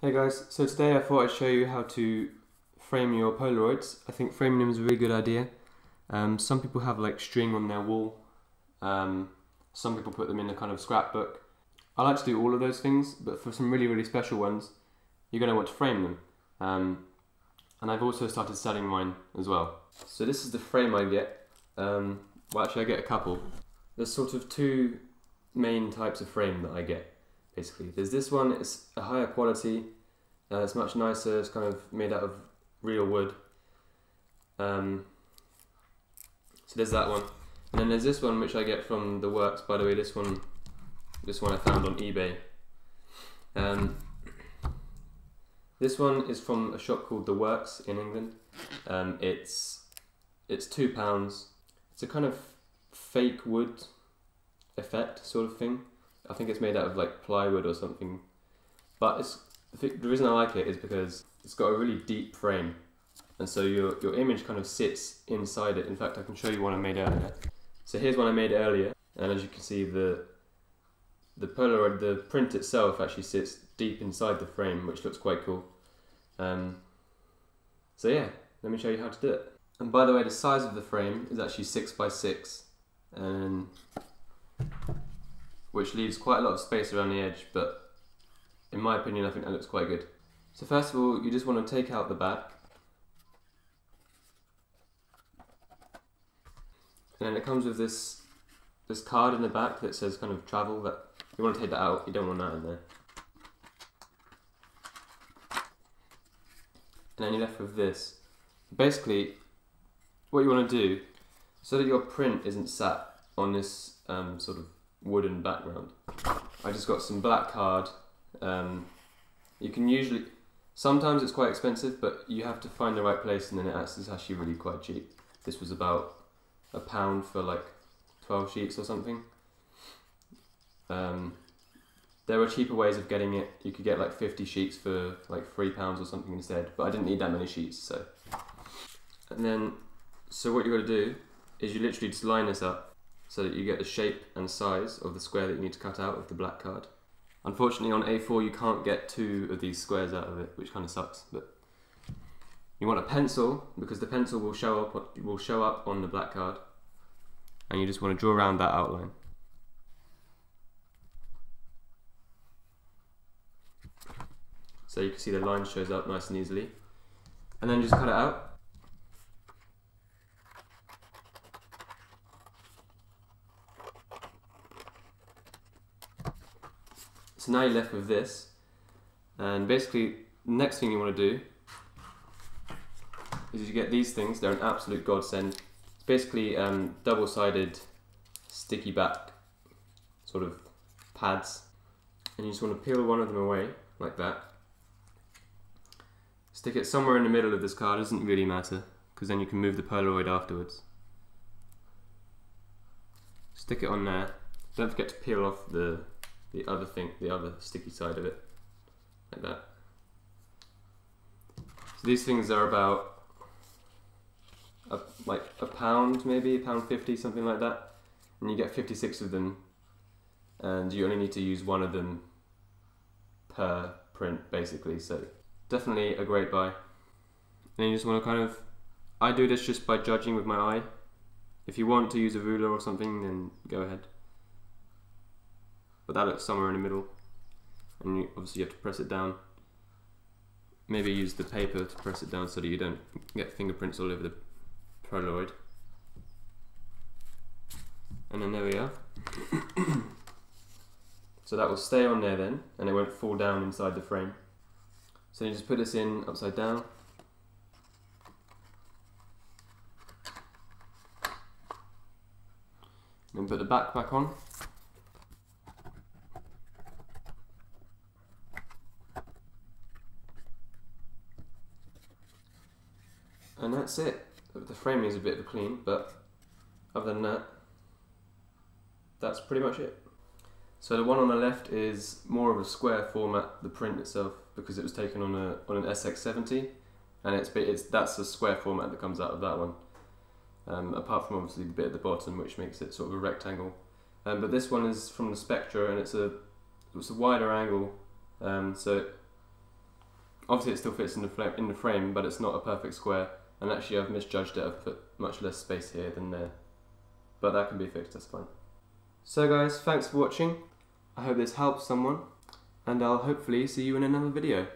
Hey guys, so today I thought I'd show you how to frame your Polaroids. I think framing them is a really good idea. Some people have like string on their wall, some people put them in a kind of scrapbook. I like to do all of those things, but for some really special ones you're going to want to frame them. And I've also started selling mine as well. So this is the frame I get. Well, actually I get a couple. There's sort of two main types of frame that I get. Basically, there's this one, it's a higher quality, it's much nicer, it's kind of made out of real wood. So there's that one. And then there's this one which I get from The Works, by the way, this one I found on eBay. This one is from a shop called The Works in England. It's £2. It's a kind of fake wood effect sort of thing. I think it's made out of like plywood or something, but the reason I like it is because it's got a really deep frame, and so your image kind of sits inside it. In fact, I can show you one I made earlier. So here's one I made earlier, and as you can see, the Polaroid, the print itself actually sits deep inside the frame, which looks quite cool. So yeah, let me show you how to do it. And by the way, the size of the frame is actually 6 by 6, and which leaves quite a lot of space around the edge, but in my opinion I think that looks quite good. So first of all, you just want to take out the back, and then it comes with this card in the back that says kind of travel. That you want to take that out, you don't want that in there. And then you're left with this. Basically what you want to do, so that your print isn't sat on this sort of wooden background, I just got some black card. You can usually, sometimes it's quite expensive, but you have to find the right place, and then it's actually really quite cheap. This was about £1 for like 12 sheets or something. There were cheaper ways of getting it. You could get like 50 sheets for like £3 or something instead, but I didn't need that many sheets. So, and then, so what you got to do is you literally just line this up, so that you get the shape and size of the square that you need to cut out of the black card. Unfortunately on A4 you can't get 2 of these squares out of it, which kind of sucks, but you want a pencil, because the pencil will show up on the black card, and you just want to draw around that outline. So you can see the line shows up nice and easily, and then just cut it out. So now you're left with this, and basically the next thing you want to do is you get these things. They're an absolute godsend. It's basically double-sided sticky back sort of pads, and you just want to peel one of them away like that. Stick it somewhere in the middle of this card. It doesn't really matter, because then you can move the Polaroid afterwards. Stick it on there. Don't forget to peel off the other thing, the other sticky side of it, like that. So these things are about like £1, maybe £1.50, something like that, and you get 56 of them, and you only need to use one of them per print, basically. So definitely a great buy. And then you just want to kind of, I do this just by judging with my eye. If you want to use a ruler or something, then go ahead. But that looks somewhere in the middle, and you obviously you have to press it down. Maybe use the paper to press it down so that you don't get fingerprints all over the Polaroid. And then there we are. So that will stay on there then, and it won't fall down inside the frame. So you just put this in upside down. And put the back back on. And that's it. The frame is a bit of a clean, but other than that, that's pretty much it. So the one on the left is more of a square format, the print itself, because it was taken on an SX 70, and that's the square format that comes out of that one. Apart from obviously the bit at the bottom, which makes it sort of a rectangle. But this one is from the Spectra, and it's a wider angle, so Obviously it still fits in the frame, but it's not a perfect square, and actually I've misjudged it. I've put much less space here than there, but that can be fixed, that's fine. So guys, thanks for watching. I hope this helps someone, and I'll hopefully see you in another video.